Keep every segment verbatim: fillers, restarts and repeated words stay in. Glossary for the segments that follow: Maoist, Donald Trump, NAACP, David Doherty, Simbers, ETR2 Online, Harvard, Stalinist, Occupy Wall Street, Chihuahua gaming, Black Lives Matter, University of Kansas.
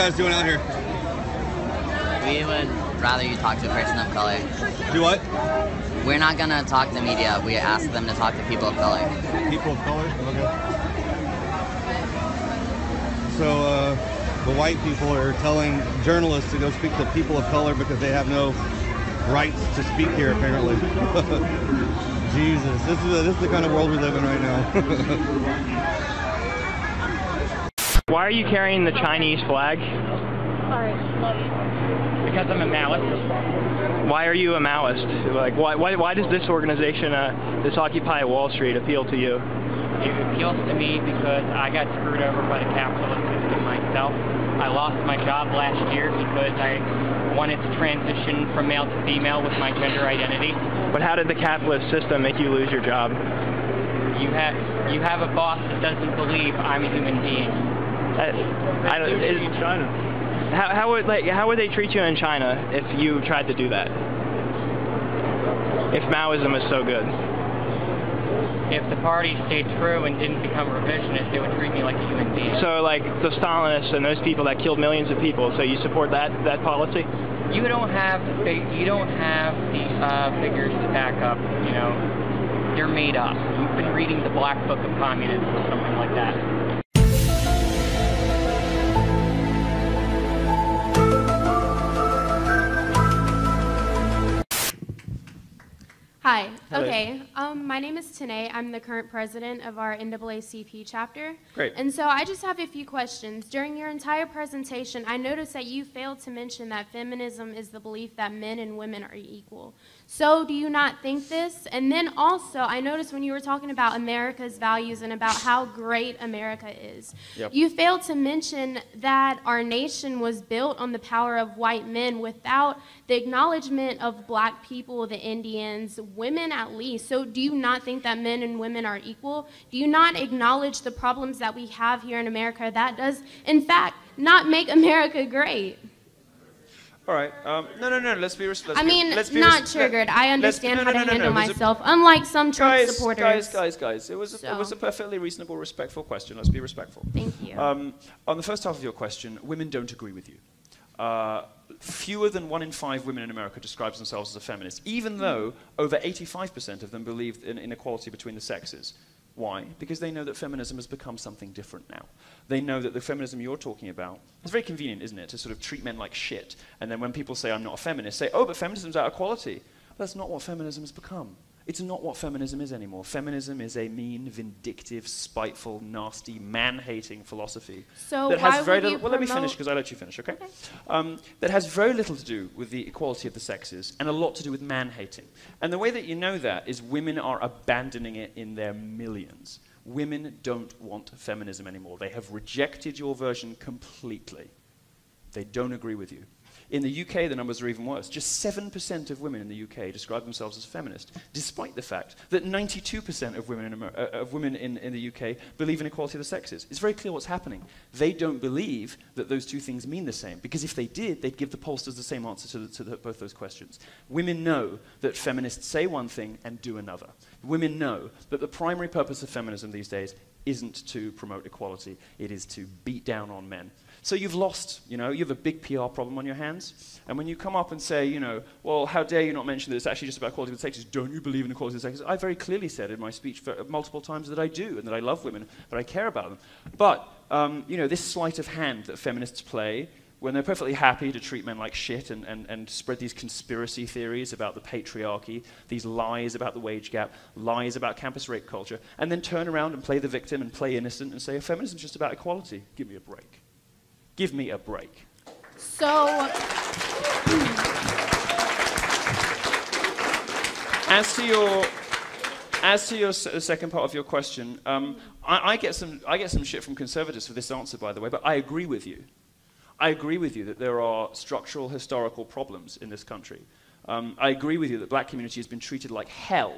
guys doing out here? We would rather you talk to a person of color. Do what? We're not going to talk to media. We ask them to talk to people of color. People of color? Okay. So uh, the white people are telling journalists to go speak to people of color because they have no rights to speak here, apparently. Jesus, this is, a, this is the kind of world we live in right now. Why are you carrying the Chinese flag? Sorry, love you. Because I'm a Maoist. Why are you a Maoist? Like, why, why, why does this organization, uh, this Occupy Wall Street, appeal to you? It appeals to me because I got screwed over by the capitalist system myself. I lost my job last year because I wanted to transition from male to female with my gender identity. But how did the capitalist system make you lose your job? You have, you have a boss that doesn't believe I'm a human being. That, I don't, it's in China. How, how would like how would they treat you in China if you tried to do that? If Maoism is so good. If the party stayed true and didn't become revisionist, they would treat me like a human being. So like the Stalinists and those people that killed millions of people, so you support that that policy? You don't have the you don't have the uh, figures to back up, you know. They're made up. You've been reading the Black Book of Communism or something like that. Hi. Hello. Okay. Um, my name is Tanae. I'm the current president of our N double A C P chapter. Great. And so I just have a few questions. During your entire presentation, I noticed that you failed to mention that feminism is the belief that men and women are equal. So do you not think this? And then also, I noticed when you were talking about America's values and about how great America is, yep. You failed to mention that our nation was built on the power of white men without the acknowledgement of black people, the Indians, women at least. So do you not think that men and women are equal? Do you not acknowledge the problems that we have here in America that does, in fact, not make America great? All right. Um, no, no, no. Let's be respectful. I mean, let's be not triggered. I understand no, no, how to no, no, handle no, no. myself, a, unlike some Trump guys, supporters. Guys, guys, guys. It was, a, so. it was a perfectly reasonable, respectful question. Let's be respectful. Thank you. Um, on the first half of your question, women don't agree with you. Uh, fewer than one in five women in America describes themselves as a feminist, even though over eighty-five percent of them believe in inequality between the sexes. Why? Because they know that feminism has become something different now. They know that the feminism you're talking about, it's very convenient, isn't it, to sort of treat men like shit. And then when people say, I'm not a feminist, say, oh, but feminism's about equality. That's not what feminism has become. It's not what feminism is anymore. Feminism is a mean, vindictive, spiteful, nasty, man-hating philosophy. So that has very little. Well, let me finish because I let you finish, okay? okay. Um, that has very little to do with the equality of the sexes and a lot to do with man-hating. And the way that you know that is women are abandoning it in their millions. Women don't want feminism anymore. They have rejected your version completely. They don't agree with you. In the U K, the numbers are even worse. Just seven percent of women in the U K describe themselves as feminist, despite the fact that ninety-two percent of women, in, Amer uh, of women in, in the U K believe in equality of the sexes. It's very clear what's happening. They don't believe that those two things mean the same, because if they did, they'd give the pollsters the same answer to, the, to the, both those questions. Women know that feminists say one thing and do another. Women know that the primary purpose of feminism these days isn't to promote equality, it is to beat down on men. So you've lost, you know, you have a big P R problem on your hands. And when you come up and say, you know, well, how dare you not mention that it's actually just about equality of the sexes, don't you believe in equality of the sexes? I very clearly said in my speech for, uh, multiple times that I do, and that I love women, that I care about them. But, um, you know, this sleight of hand that feminists play when they're perfectly happy to treat men like shit and, and, and spread these conspiracy theories about the patriarchy, these lies about the wage gap, lies about campus rape culture, and then turn around and play the victim and play innocent and say, feminism's just about equality, give me a break. Give me a break. So, as to your, as to your the second part of your question, um, I, I get some I get some shit from conservatives for this answer, by the way. But I agree with you. I agree with you that there are structural, historical problems in this country. Um, I agree with you that black community has been treated like hell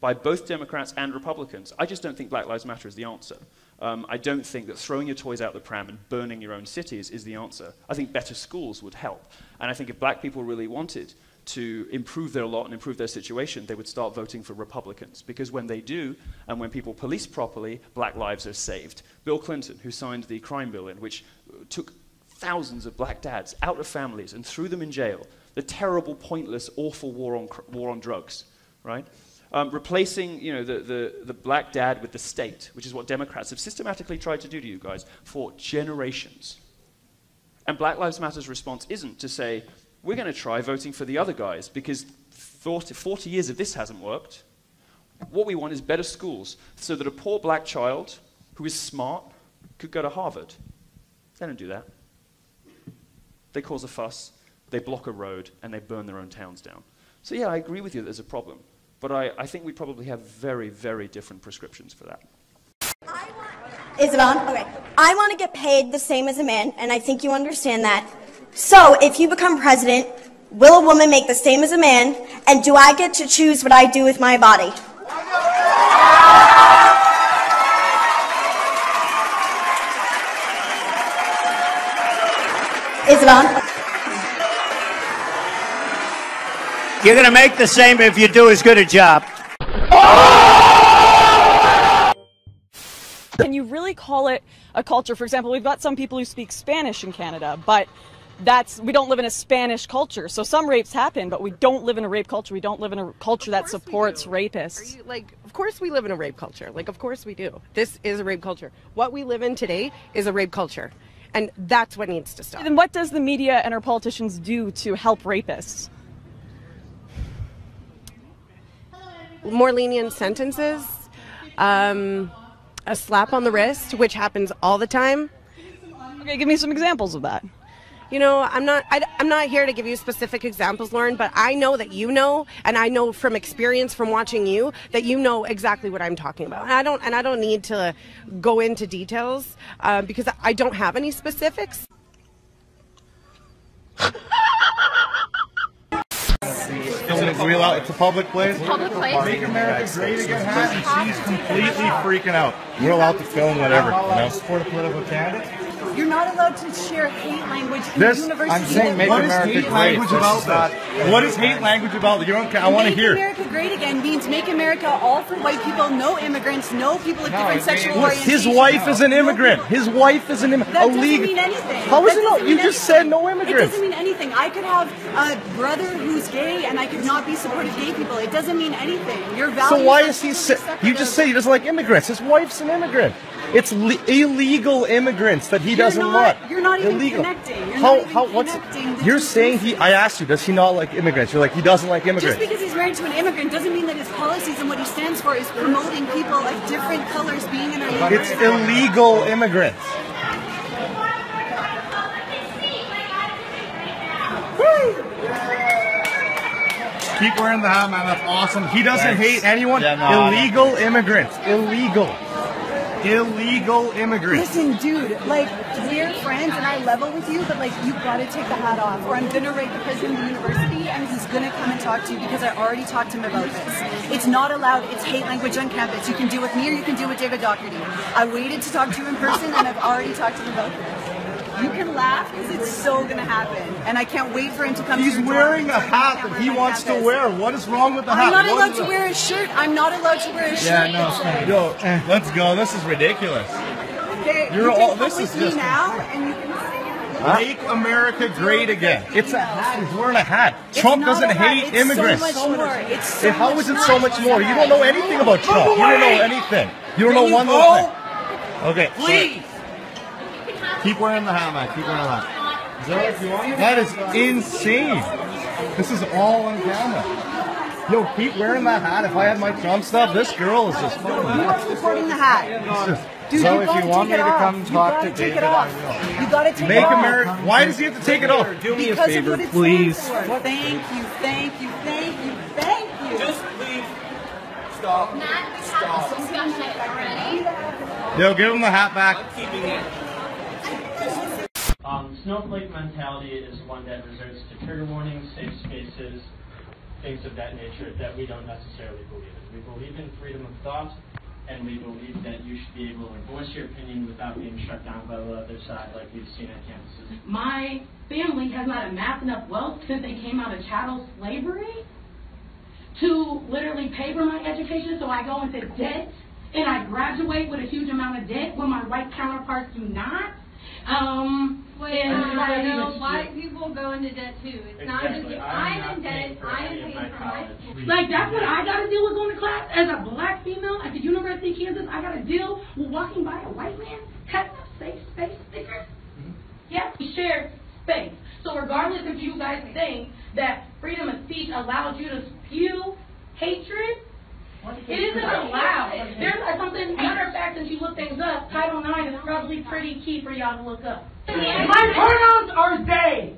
by both Democrats and Republicans. I just don't think Black Lives Matter is the answer. Um, I don't think that throwing your toys out the pram and burning your own cities is the answer. I think better schools would help. And I think if black people really wanted to improve their lot and improve their situation, they would start voting for Republicans. Because when they do, and when people police properly, black lives are saved. Bill Clinton, who signed the crime bill in, which took thousands of black dads out of families and threw them in jail. The terrible, pointless, awful war on, war on drugs, right? Um, replacing you know, the, the, the black dad with the state, which is what Democrats have systematically tried to do to you guys for generations. And Black Lives Matter's response isn't to say, we're going to try voting for the other guys because forty, forty years of this hasn't worked. What we want is better schools so that a poor black child who is smart could go to Harvard. They don't do that. They cause a fuss, they block a road, and they burn their own towns down. So yeah, I agree with you that there's a problem, but I, I think we probably have very, very different prescriptions for that. I want, is it on? Okay. I want to get paid the same as a man, and I think you understand that. So if you become president, will a woman make the same as a man, and do I get to choose what I do with my body? Is it on? You're going to make the same if you do as good a job. Can you really call it a culture? For example, we've got some people who speak Spanish in Canada, but that's, we don't live in a Spanish culture. So some rapes happen, but we don't live in a rape culture. We don't live in a culture that supports rapists. Are you, like, of course we live in a rape culture. Like, of course we do. This is a rape culture. What we live in today is a rape culture. And that's what needs to stop. Then what does the media and our politicians do to help rapists? More lenient sentences, um, a slap on the wrist, which happens all the time. Okay, give me some examples of that. You know, I'm not, I, I'm not here to give you specific examples, Lauren, but I know that you know, and I know from experience from watching you, that you know exactly what I'm talking about. And I don't, and I don't need to go into details uh, because I don't have any specifics. It's a real out, it's a public place. It's a public place. Make America great again, and she's completely freaking out. We're allowed to film whatever, you know. Support a political candidate. You're not allowed to share hate language in this, the university. I'm saying make what America is hate language great. About that? What is hate language about? You don't, I want to hear. Make America great again means make America all for white people, no immigrants, no people of no, different sexual orientations. His wife is an immigrant. No His wife is an immigrant. That doesn't illegal. Mean anything. How is it not? You just said no immigrants. It doesn't mean anything. I could have a brother who's gay and I could not be supportive gay people. It doesn't mean anything. Your values. So why is he? You just said he doesn't like immigrants. His wife's an immigrant. It's illegal immigrants that he doesn't want. You're not even connecting. How? How? What's? You're saying he? I asked you, does he not like immigrants? You're like, he doesn't like immigrants. Just because he's married to an immigrant doesn't mean that his policies and what he stands for is promoting people of different colors being in our country. It's illegal immigrants. Keep wearing the hat, man. That's awesome. He doesn't hate anyone. Illegal immigrants. Illegal. Illegal immigrants. Listen, dude, like, we're friends and I level with you, but like, you've got to take the hat off or I'm going to rape the president of the university and he's going to come and talk to you because I already talked to him about this. It's not allowed. It's hate language on campus. You can deal with me or you can deal with David Doherty. I waited to talk to you in person and I've already talked to him about this. You can laugh because it's so gonna happen, and I can't wait for him to come. He's to wearing door, a hat that he wants to wear. What is wrong with the hat? I'm not allowed to wear a shirt. I'm not allowed to wear a shirt. Yeah, no, yo, let's go. This is ridiculous. Okay, you're you all. This is just now, and you can make America great again. It's a hat. He's wearing a hat. It's Trump doesn't hate it's immigrants. So much more. It's so how much is it so much more? You don't know anything about Trump. You don't know anything. You don't know one little thing. Okay, please. Keep wearing the hat, man. Keep wearing the hat. Is that what you want? That is insane. This is all on camera. Yo, keep wearing that hat. If I had my Trump stuff, this girl is just fucking. You are supporting the hat. Dude, so you if you want me to come talk to David, I will. You gotta take Make it off. America. Why does he have to take it off? Do me because a favor, please. Thank you, thank you, thank you, thank you. Just leave. Stop. Matt, stop. Discussion already. Yo, give him the hat back. I'm keeping it. Um, snowflake mentality is one that reserves to trigger warnings, safe spaces, things of that nature that we don't necessarily believe in. We believe in freedom of thought, and we believe that you should be able to voice your opinion without being shut down by the other side like we've seen at campuses. My family has not amassed enough wealth since they came out of chattel slavery to literally pay for my education, so I go into debt, and I graduate with a huge amount of debt when my white counterparts do not. Um, well, I know white people go into debt too. It's exactly. not just you. I'm, I'm in debt. I am paying for my school. Like, that's what I got to deal with going to class as a black female at the University of Kansas. I got to deal with walking by a white man cutting up safe space stickers. Mm-hmm. Yeah, we share space. So regardless if you guys think that freedom of speech allows you to spew hatred, it isn't allowed. There's something, matter of fact, since you look things up, Title nine is probably pretty key for y'all to look up. My pronouns are they.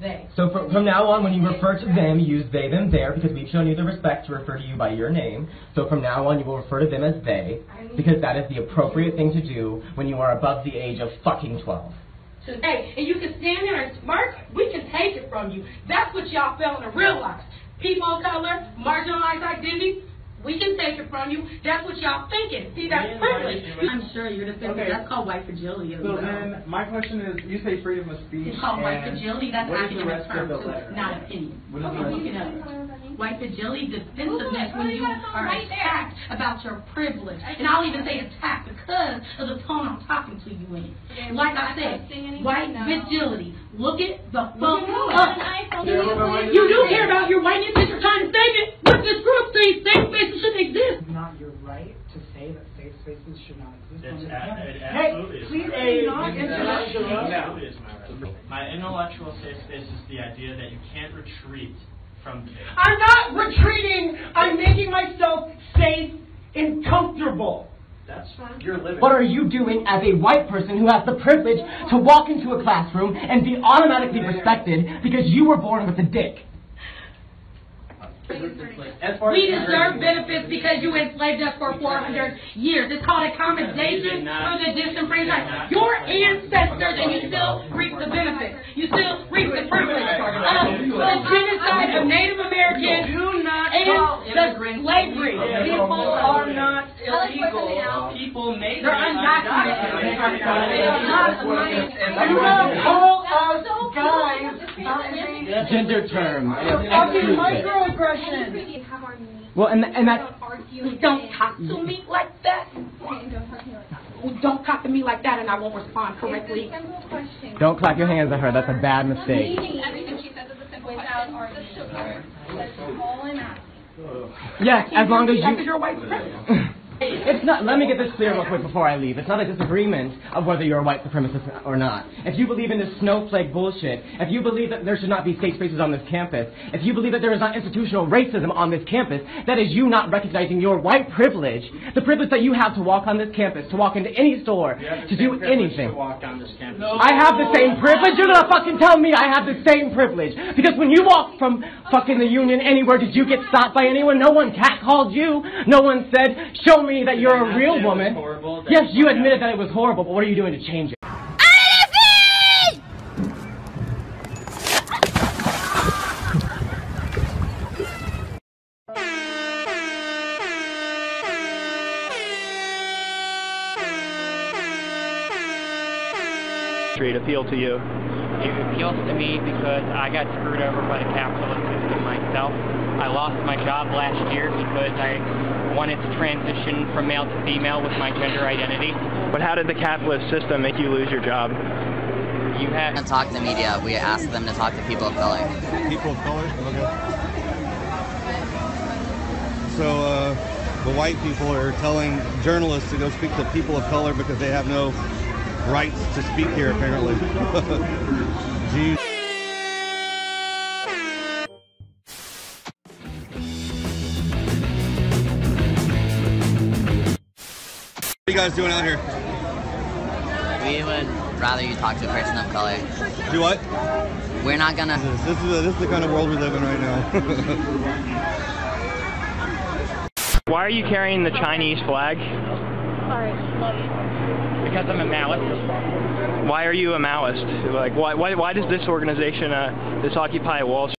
They. So from, from now on, when you refer to them, you use they, them, their, because we've shown you the respect to refer to you by your name. So from now on, you will refer to them as they, because that is the appropriate thing to do when you are above the age of fucking twelve. Today, and you can stand there and mark, we can take it from you. That's what y'all failing to realize. People of color, marginalized identities, we can take it from you. That's what y'all thinking. See, that's privilege. I'm sure you're defending. Okay. That's called white fragility. So well. Then, my question is, you say freedom of speech. It's called white fragility. That's academic term, so it's not opinion. What is okay, the rest? White fragility, defensiveness, when you are attacked about your privilege. And I'll even say attacked because of the tone I'm talking to you in. Like I said, white fragility. Look at the phone up. You do care about your whiteness that you're trying to save it. Look, this group says safe space. It's not your right to say that safe spaces should not exist. It's at, it absolutely hey, please is my right. It's absolutely is my right. My intellectual safe space is the idea that you can't retreat from it. I'm not retreating. I'm making myself safe and comfortable. That's fine. You're living. What are you doing as a white person who has the privilege to walk into a classroom and be automatically respected because you were born with a dick? We deserve benefits because you enslaved us for four hundred years. It's called accommodation for the disenfranchised. Your ancestors, and you still reap the benefits. You still reap the privilege of the genocide of Native Americans and the slavery. People are not illegal. People make they're undocumented. You don't call us guys gender terms. Fucking microaggressions. Well, and and that don't, don't talk to me like that. Don't talk to me like that, and I won't respond correctly. Don't clap your hands at her. That's a bad mistake. Yes, as long as you. It's not. Let me get this clear real quick before I leave. It's not a disagreement of whether you're a white supremacist or not. If you believe in this snowflake bullshit, if you believe that there should not be safe spaces on this campus, if you believe that there is not institutional racism on this campus, that is you not recognizing your white privilege, the privilege that you have to walk on this campus, to walk into any store, to do anything. To walk on this campus. No. I have the same privilege. You're gonna fucking tell me I have the same privilege because when you walked from fucking the Union anywhere, did you get stopped by anyone? No one catcalled you. No one said, "Show me." That you're a real woman. Horrible, yes, you admitted that it was horrible, but what are you doing to change it? Appeal to you. It appeals to me because I got screwed over by the capitalist system myself. I lost my job last year because I wanted to transition from male to female with my gender identity. But how did the capitalist system make you lose your job? You have to talk to the media. We ask them to talk to people of color. People of color? Okay. So uh, the white people are telling journalists to go speak to people of color because they have no rights to speak here, apparently. Jeez. What are you guys doing out here? We would rather you talk to a person of color. Do what? We're not gonna. This is, a, this is the kind of world we live in right now. Why are you carrying the Chinese flag? Sorry, love you. Because I'm a Maoist. Why are you a Maoist? Like, why, why, why does this organization, uh, this Occupy Wall Street